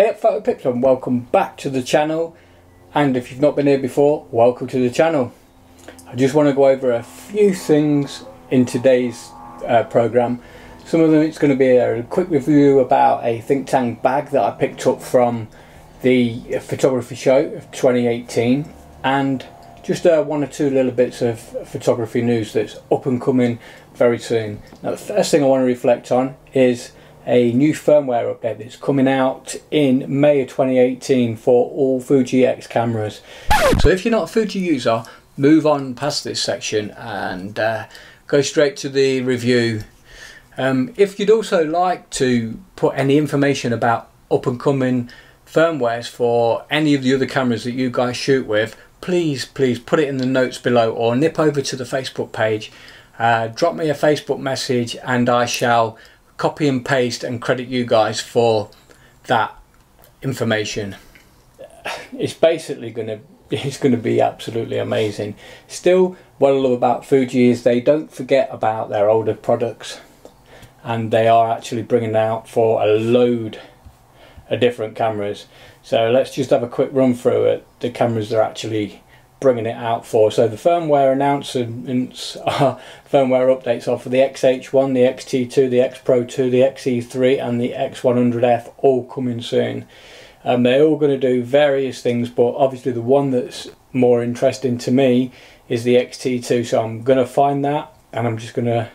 Hey up PhotoPipson, welcome back to the channel, and if you've not been here before, welcome to the channel. I just want to go over a few things in today's program. Some of them it's going to be a quick review about a Think Tank bag that I picked up from the photography show of 2018, and just one or two little bits of photography news that's up and coming very soon. Now, the first thing I want to reflect on is a new firmware update that's coming out in May of 2018 for all Fuji X cameras. So if you're not a Fuji user, move on past this section and go straight to the review. If you'd also like to put any information about up and coming firmwares for any of the other cameras that you guys shoot with, please put it in the notes below, or nip over to the Facebook page, drop me a Facebook message, and I shall copy and paste and credit you guys for that information. It's basically it's going to be absolutely amazing. Still, what I love about Fuji is they don't forget about their older products, and they are actually bringing out for a load of different cameras. So let's just have a quick run through it, the cameras they're actually bringing it out for. So the firmware announcements are firmware updates are for the X-H1, the X-T2, the X-Pro2, the X-E3 and the X-100F, all coming soon. They're all going to do various things, but obviously the one that's more interesting to me is the X-T2, so I'm going to find that and I'm just going to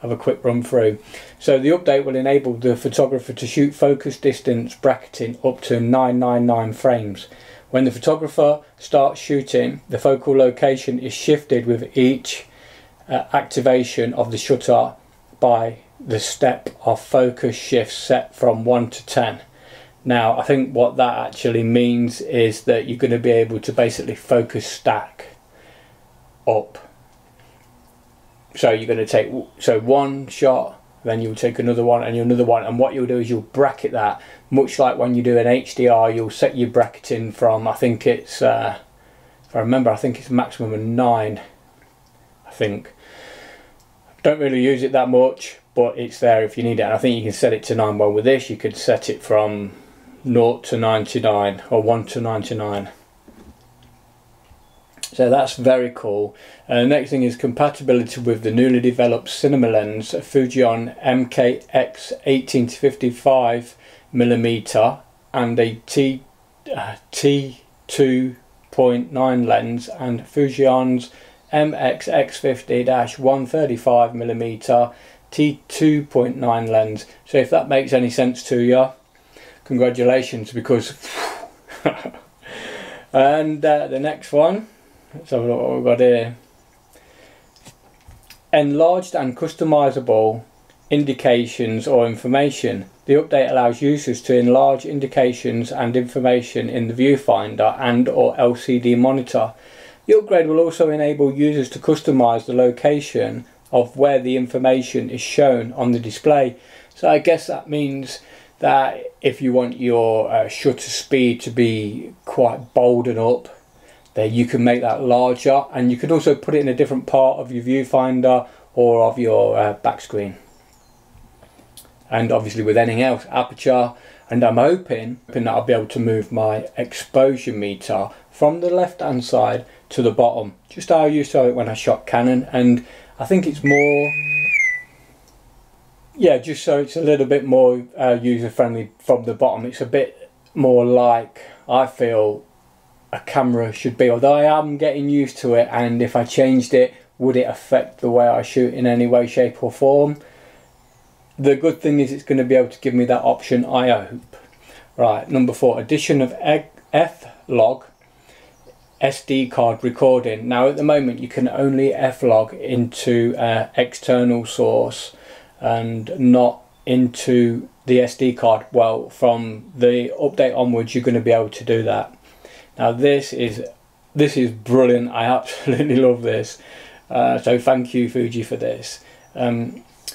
have a quick run through. So the update will enable the photographer to shoot focus distance bracketing up to 999 frames. When the photographer starts shooting, the focal location is shifted with each activation of the shutter by the step of focus shift set from 1 to 10. Now, I think what that actually means is that you're going to be able to basically focus stack up. So you're going to take one shot, then you'll take another one and another one, and what you'll do is you'll bracket that, much like when you do an HDR, you'll set your bracketing from, I think it's, if I remember, I think it's maximum of 9, I think. Don't really use it that much, but it's there if you need it, and I think you can set it to 9. Well, with this you could set it from 0 to 99 or 1 to 99. So that's very cool. The next thing is compatibility with the newly developed cinema lens Fujion MKX 18-55mm and a T2.9 lens, and Fujion's MX X50-135mm T2.9 lens. So if that makes any sense to you, congratulations, because and the next one, let's have a look what we've got here. Enlarged and customizable indications or information. The update allows users to enlarge indications and information in the viewfinder and or LCD monitor. The upgrade will also enable users to customize the location of where the information is shown on the display. So I guess that means that if you want your shutter speed to be quite bold and up, there you can make that larger, and you could also put it in a different part of your viewfinder or of your back screen. And obviously with anything else, aperture, and I'm hoping that I'll be able to move my exposure meter from the left hand side to the bottom, just how I used to it when I shot Canon, and I think it's more, yeah, just so it's a little bit more user friendly from the bottom. It's a bit more like I feel a camera should be, although I am getting used to it, and if I changed it, would it affect the way I shoot in any way, shape or form? The good thing is it's going to be able to give me that option, I hope. Right, number 4, addition of F log SD card recording. Now at the moment you can only F log into an external source and not into the SD card. Well, from the update onwards you're going to be able to do that. Now this is brilliant. I absolutely love this. So thank you Fuji for this.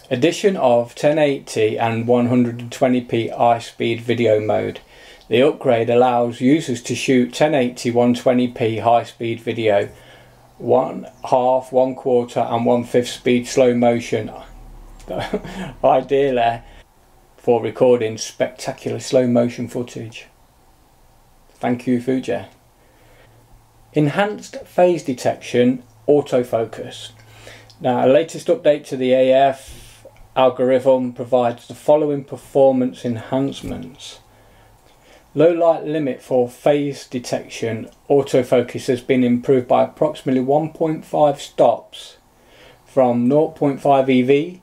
Addition of 1080 and 120p high-speed video mode. The upgrade allows users to shoot 1080, 120p high-speed video, 1/2, 1/4 and 1/5 speed slow motion. Ideally for recording spectacular slow motion footage. Thank you, Fuji. Enhanced phase detection autofocus. Now, a latest update to the AF algorithm provides the following performance enhancements. Low light limit for phase detection autofocus has been improved by approximately 1.5 stops, from 0.5 EV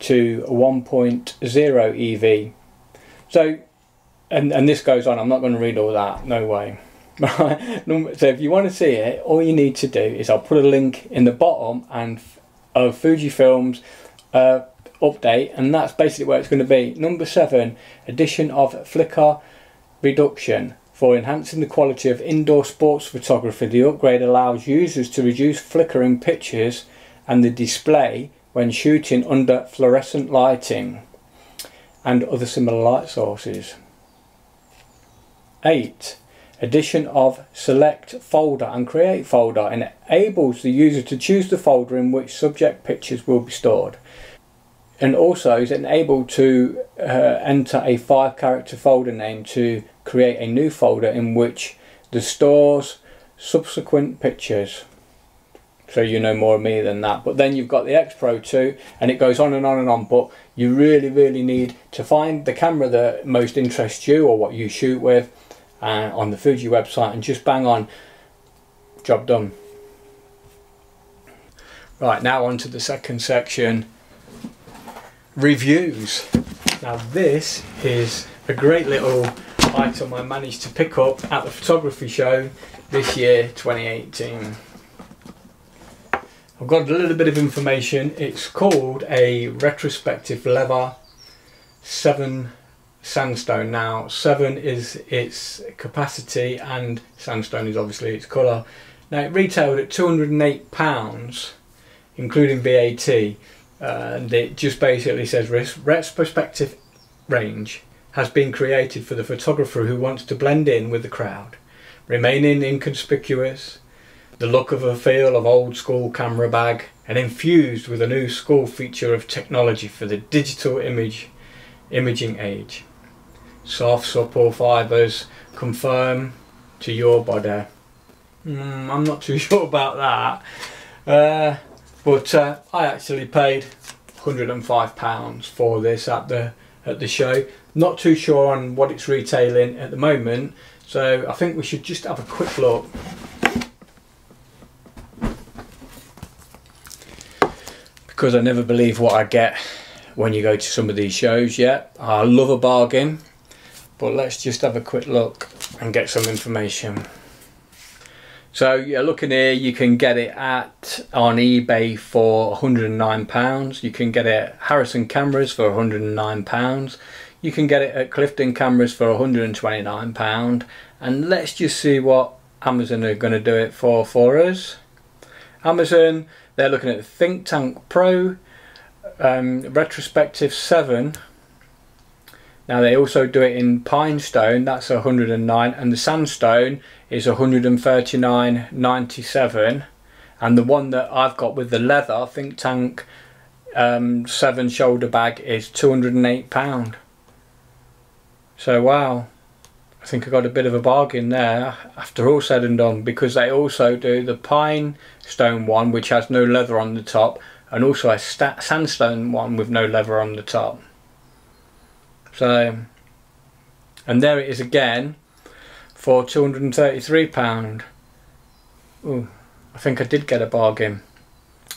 to 1.0 EV. So, and this goes on, I'm not going to read all that, no way. So if you want to see it, all you need to do is, I'll put a link in the bottom and of Fujifilm's update, and that's basically where it's going to be. Number 7, addition of flicker reduction. For enhancing the quality of indoor sports photography, the upgrade allows users to reduce flicker in pictures and the display when shooting under fluorescent lighting and other similar light sources. 8. Addition of select folder and create folder enables the user to choose the folder in which subject pictures will be stored, and also is enabled to enter a 5-character folder name to create a new folder in which the stores subsequent pictures. So you know more of me than that, but then you've got the X-Pro2 and it goes on and on and on, but you really need to find the camera that most interests you or what you shoot with on the Fuji website and just bang on, job done. Right, now on to the second section, reviews. Now this is a great little item I managed to pick up at the photography show this year, 2018. I've got a little bit of information. It's called a retrospective leather 7 sandstone. Now 7 is its capacity and sandstone is obviously its colour. Now it retailed at £208 including VAT, and it just basically says retrospective range has been created for the photographer who wants to blend in with the crowd, remaining inconspicuous, the look of a feel of old school camera bag, and infused with a new school feature of technology for the digital imaging age. Soft, supple fibres conform to your body. I'm not too sure about that, but I actually paid £105 for this at the show. Not too sure on what it's retailing at the moment, so I think we should just have a quick look. Because I never believe what I get when you go to some of these shows yet. I love a bargain, but let's just have a quick look and get some information. So yeah, looking here, you can get it on eBay for £109. You can get it at Harrison Cameras for £109. You can get it at Clifton Cameras for £129. And let's just see what Amazon are going to do it for us. Amazon, they're looking at Think Tank Pro Retrospective 7. Now they also do it in pine stone, that's 109, and the sandstone is 139.97, and the one that I've got with the leather Think Tank 7 shoulder bag is £208. So wow, I think I got a bit of a bargain there after all said and done, because they also do the pine stone one which has no leather on the top, and also a sandstone one with no leather on the top. So, and there it is again for £233. Ooh, I think I did get a bargain.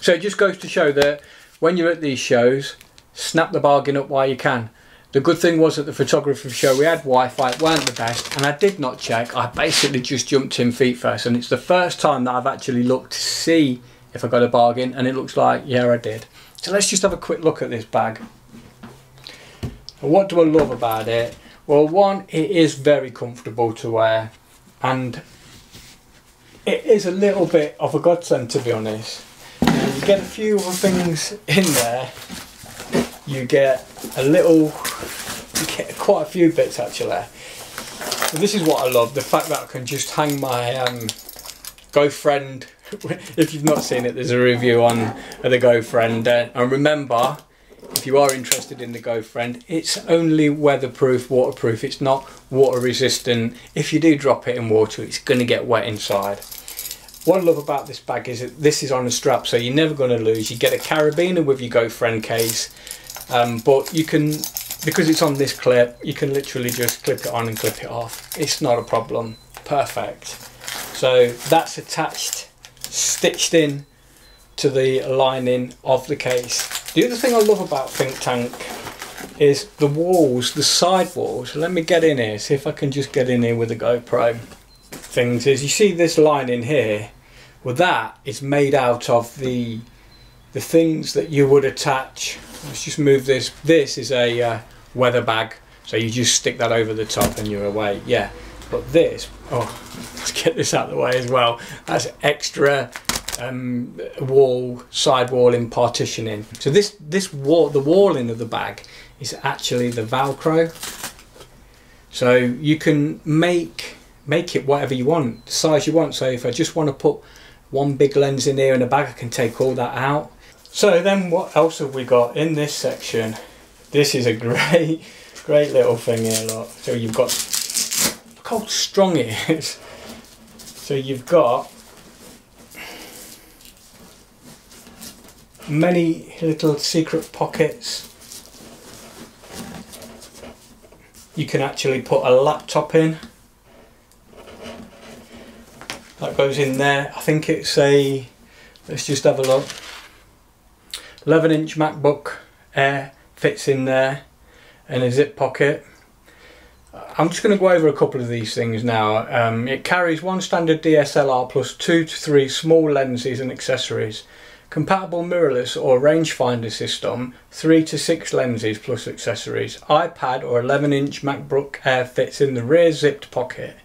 So it just goes to show that when you're at these shows, snap the bargain up while you can. The good thing was at the photography show we had Wi-Fi, it weren't the best, and I did not check. I basically just jumped in feet first, and it's the first time that I've actually looked to see if I got a bargain, and it looks like, yeah, I did. So let's just have a quick look at this bag. What do I love about it? Well, one, it is very comfortable to wear, and it is a little bit of a godsend, to be honest. You get a few other things in there. You get quite a few bits actually. So this is what I love, the fact that I can just hang my GoFriend. If you've not seen it, there's a review on the GoFriend, and remember, if you are interested in the GoFriend, it's only weatherproof, waterproof. It's not water resistant. If you do drop it in water, it's going to get wet inside. What I love about this bag is that this is on a strap, so you're never going to lose. You get a carabiner with your GoFriend case, but you can, because it's on this clip, you can literally just clip it on and clip it off. It's not a problem. Perfect. So that's attached, stitched in to the lining of the case. The other thing I love about Think Tank is the walls, the side walls. Let me get in here, see if I can just get in here with the GoPro. Things is, you see this lining here, well, that is made out of the things that you would attach. Let's just move this. This is a weather bag, so you just stick that over the top and you're away. Yeah, but this, oh, let's get this out of the way as well. That's extra wall, sidewall in partitioning. So this wall, the walling of the bag is actually the Velcro. So you can make it whatever you want, the size you want. So if I just want to put one big lens in here in a bag, I can take all that out. So then what else have we got in this section? This is a great little thing here, look. So you've got, look how strong it is. So you've got many little secret pockets. You can actually put a laptop in. That goes in there. I think it's a, let's just have a look, 11-inch MacBook Air fits in there, and a zip pocket. I'm just going to go over a couple of these things now. It carries one standard DSLR plus 2 to 3 small lenses and accessories, compatible mirrorless or rangefinder system, 3 to 6 lenses plus accessories. iPad or 11-inch MacBook Air fits in the rear zipped pocket.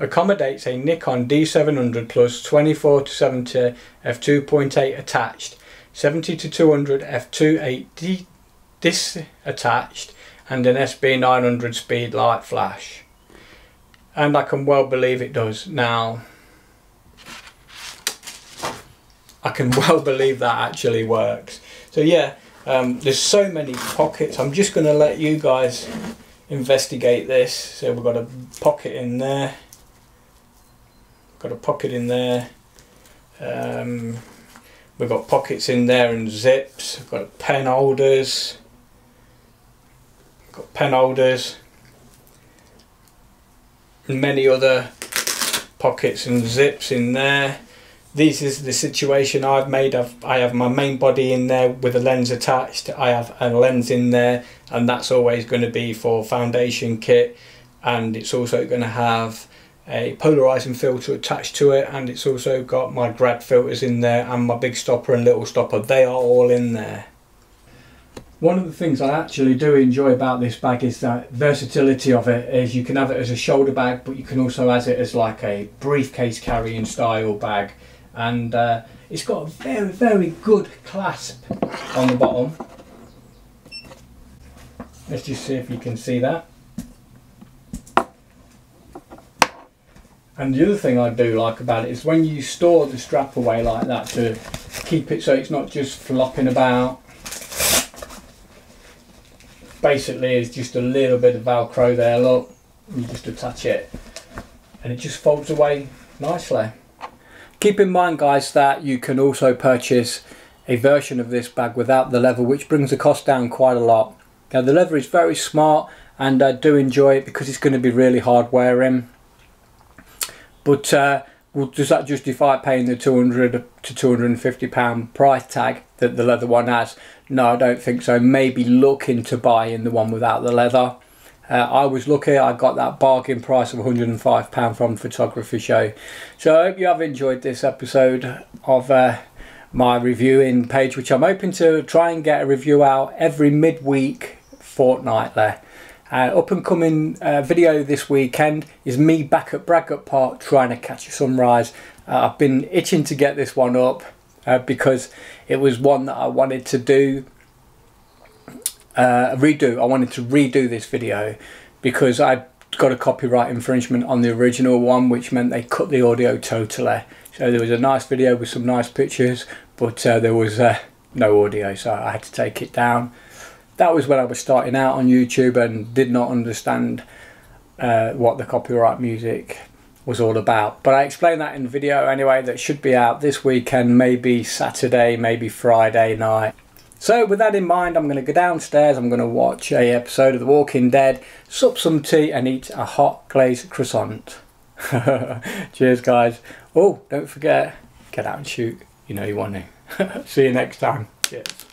Accommodates a Nikon D700 plus 24-70 f2.8 attached, 70-200 f2.8 disattached, and an SB900 speed light flash. And I can well believe it does. Now, I can well believe that actually works. So yeah, there's so many pockets. I'm just going to let you guys investigate this. So we've got a pocket in there. Got a pocket in there, we've got pockets in there and zips. We've got pen holders, and many other pockets and zips in there. This is the situation I've made. I have my main body in there with a lens attached. I have a lens in there, and that's always going to be for foundation kit, and it's also going to have a polarizing filter attached to it, and it's also got my grad filters in there and my big stopper and little stopper. They are all in there. One of the things I actually do enjoy about this bag is that versatility of it. Is you can have it as a shoulder bag, but you can also have it as like a briefcase carrying style bag, and it's got a very, very good clasp on the bottom. Let's just see if you can see that. And the other thing I do like about it is when you store the strap away like that to keep it so it's not just flopping about. Basically it's just a little bit of Velcro there, look. You just attach it and it just folds away nicely. Keep in mind, guys, that you can also purchase a version of this bag without the leather, which brings the cost down quite a lot. Now the leather is very smart, and I do enjoy it because it's going to be really hard wearing. But does that justify paying the £200 to £250 price tag that the leather one has? No, I don't think so. Maybe look into buying the one without the leather. I was lucky, I got that bargain price of £105 from Photography Show. So I hope you have enjoyed this episode of my reviewing page, which I'm hoping to try and get a review out every midweek, fortnightly. Up and coming video this weekend is me back at Bragget Park trying to catch a sunrise. I've been itching to get this one up because it was one that I wanted to do, redo. I wanted to redo this video because I got a copyright infringement on the original one, which meant they cut the audio totally. So there was a nice video with some nice pictures, but there was no audio, so I had to take it down. That was when I was starting out on YouTube and did not understand what the copyright music was all about. But I explained that in the video anyway, that should be out this weekend, maybe Saturday, maybe Friday night. So with that in mind, I'm going to go downstairs, I'm going to watch an episode of The Walking Dead, sup some tea and eat a hot glazed croissant. Cheers guys. Oh, don't forget, get out and shoot, you know you want to. See you next time. Cheers.